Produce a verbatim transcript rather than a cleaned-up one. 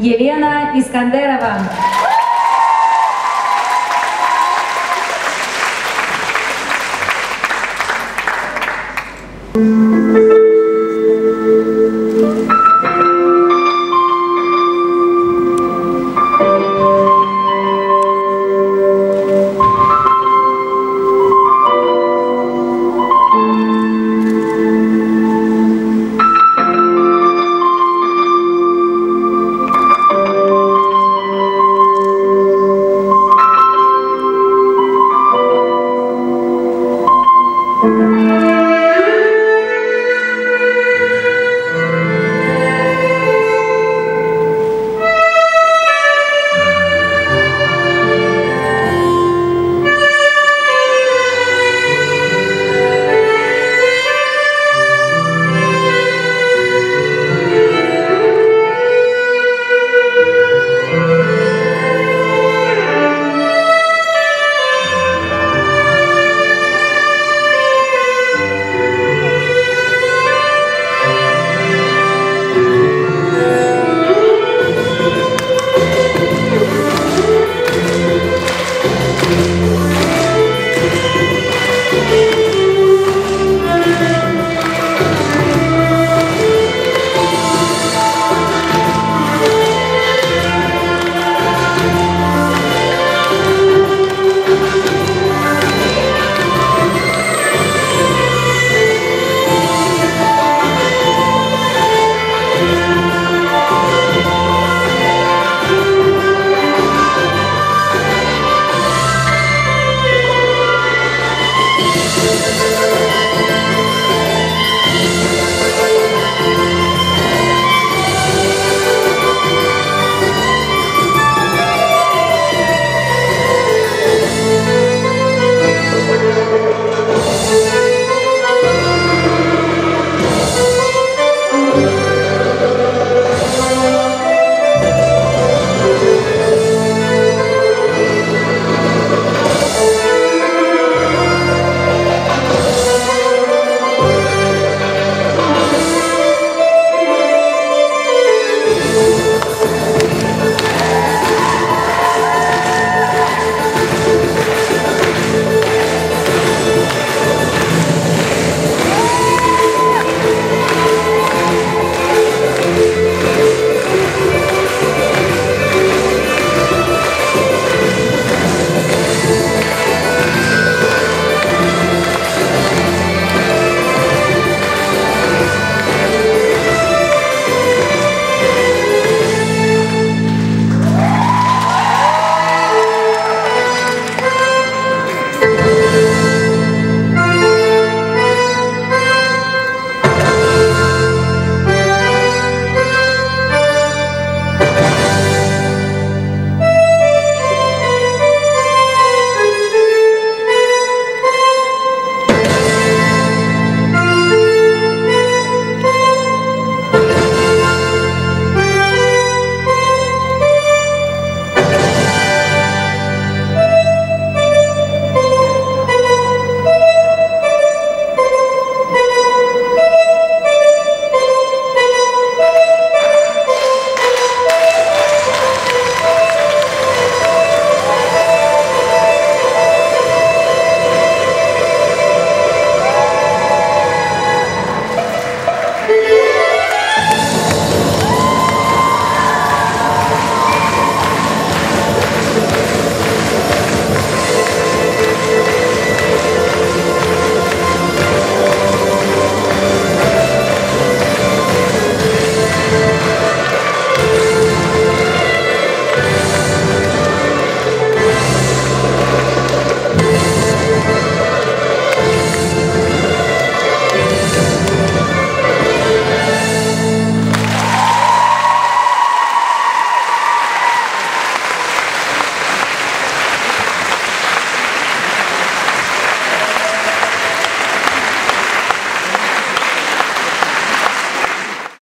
Елена Искандерова.